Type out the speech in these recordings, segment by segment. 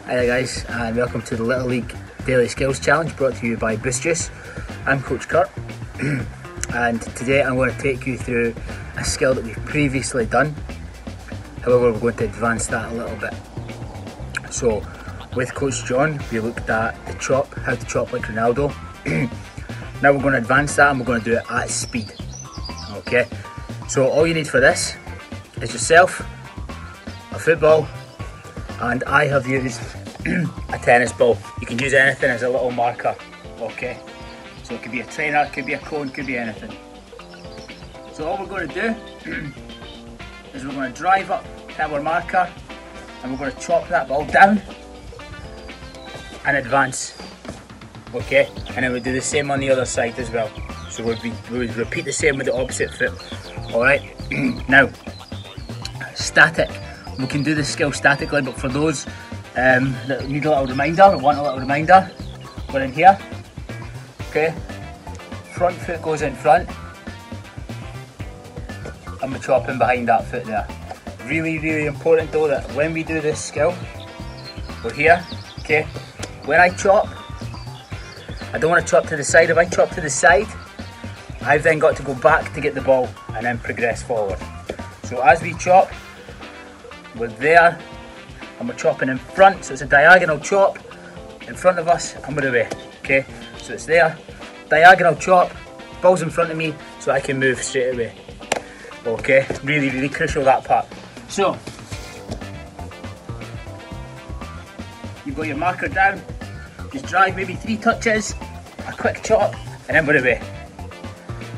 Hi there guys, and welcome to the Little League Daily Skills Challenge, brought to you by Bruce Juice. I'm Coach Kurt, and today I'm going to take you through a skill that we've previously done. However, we're going to advance that a little bit. So, with Coach John, we looked at the chop, how to chop like Ronaldo. Now we're going to advance that and we're going to do it at speed. Okay, so all you need for this is yourself, a football, and I have used a tennis ball. You can use anything as a little marker, okay? So it could be a trainer, it could be a cone, it could be anything. So all we're going to do is we're going to drive up to our marker and we're going to chop that ball down and advance, okay? And then we do the same on the other side as well. So we would repeat the same with the opposite foot, all right? Now, static. We can do this skill statically, but for those that need a little reminder or want a little reminder, we're in here, okay? Front foot goes in front, and we're chopping behind that foot there. Really, really important though that when we do this skill, we're here, okay? When I chop, I don't want to chop to the side. If I chop to the side, I've then got to go back to get the ball and then progress forward. So as we chop, we're there and we're chopping in front, so it's a diagonal chop in front of us and we're away, okay? So it's there, diagonal chop, ball's in front of me so I can move straight away, okay? Really, really crucial, that part. So, you've got your marker down, just drive maybe 3 touches, a quick chop, and then we're away.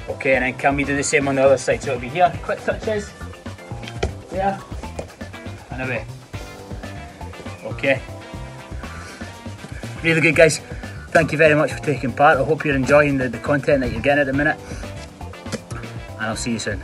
Okay, and then can we do the same on the other side? So it'll be here, quick touches, there, and away. Okay. Really good guys. Thank you very much for taking part. I hope you're enjoying the content that you're getting at the minute. And I'll see you soon.